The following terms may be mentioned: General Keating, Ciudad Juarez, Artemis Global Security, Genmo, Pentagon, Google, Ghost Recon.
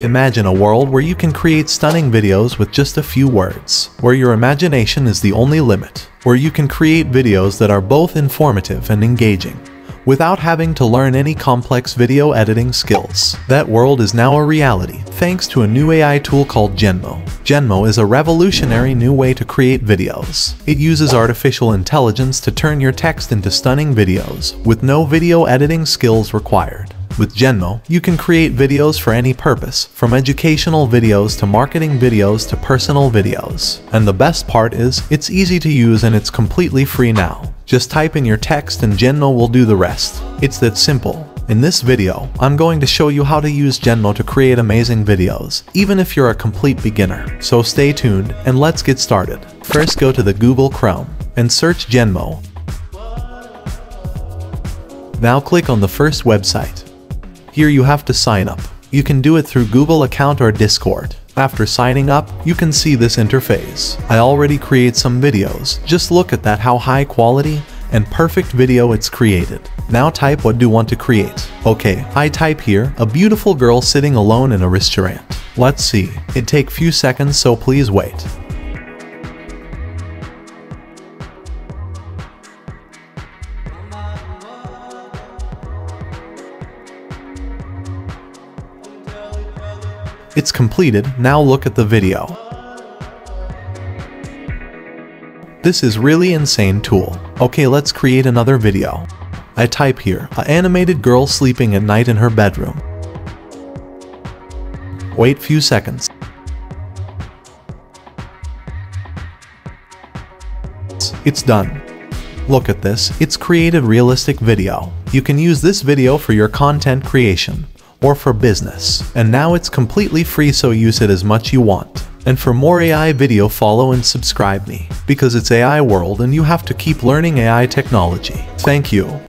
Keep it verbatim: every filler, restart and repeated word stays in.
Imagine a world where you can create stunning videos with just a few words, where your imagination is the only limit, where you can create videos that are both informative and engaging, without having to learn any complex video editing skills. That world is now a reality, thanks to a new A I tool called Genmo. Genmo is a revolutionary new way to create videos. It uses artificial intelligence to turn your text into stunning videos, with no video editing skills required. With Genmo, you can create videos for any purpose, from educational videos to marketing videos to personal videos. And the best part is, it's easy to use and it's completely free now. Just type in your text and Genmo will do the rest. It's that simple. In this video, I'm going to show you how to use Genmo to create amazing videos, even if you're a complete beginner. So stay tuned, and let's get started. First, go to the Google Chrome and search Genmo. Now click on the first website. Here you have to sign up. You can do it through Google account or Discord. After signing up, you can see this interface. I already create some videos. Just look at that, how high quality and perfect video it's created. Now type what do you want to create. Okay, I type here, a beautiful girl sitting alone in a restaurant. Let's see. It takes few seconds, so please wait. It's completed, now look at the video. This is really insane tool. Okay, let's create another video. I type here, an animated girl sleeping at night in her bedroom. Wait few seconds. It's done. Look at this, it's created realistic video. You can use this video for your content creation or for business. And now it's completely free, so use it as much you want. And for more A I video, follow and subscribe me, because it's A I world and you have to keep learning A I technology. Thank you.